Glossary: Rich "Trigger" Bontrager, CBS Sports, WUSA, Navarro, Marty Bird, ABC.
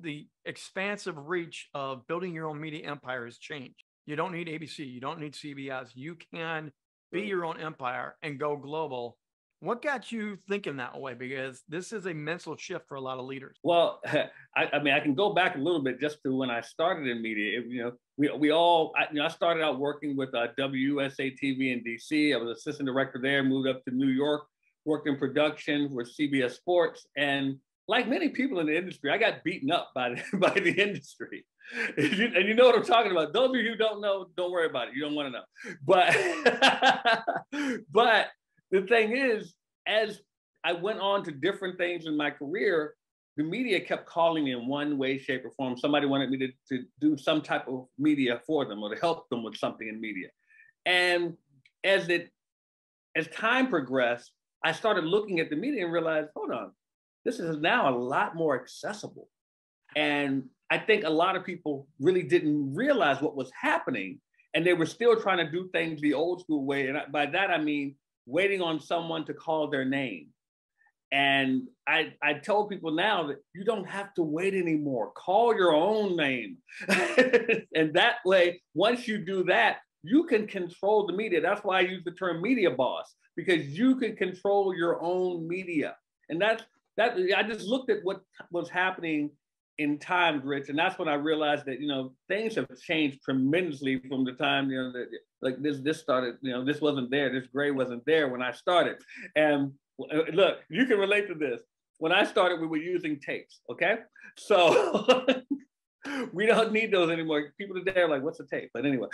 the expansive reach of building your own media empire has changed. You don't need ABC. You don't need CBS. You can be your own empire and go global. What got you thinking that way? Because this is a mental shift for a lot of leaders. Well, I mean, I can go back a little bit just to when I started in media. I started out working with WUSA TV in DC. I was assistant director there, moved up to New York, worked in production with CBS Sports. And like many people in the industry, I got beaten up by the industry. And you know what I'm talking about. Those of you who don't know, don't worry about it. You don't want to know. But, but the thing is, as I went on to different things in my career, the media kept calling me in one way, shape, or form. Somebody wanted me to do some type of media for them or to help them with something in media. And as time progressed, I started looking at the media and realized, hold on, this is now a lot more accessible. And I think a lot of people really didn't realize what was happening. And they were still trying to do things the old school way. And by that, I mean, waiting on someone to call their name. And I tell people now that you don't have to wait anymore. Call your own name. And that way, once you do that, you can control the media. That's why I use the term media boss, because you can control your own media. And that's I just looked at what was happening in time, Rich, and that's when I realized that, you know, things have changed tremendously from the time, you know, that like this started, you know, this wasn't there, this gray wasn't there when I started. And look, you can relate to this. When I started, we were using tapes, okay? So we don't need those anymore. People today are like, what's a tape? But anyway,